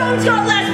Someone's got less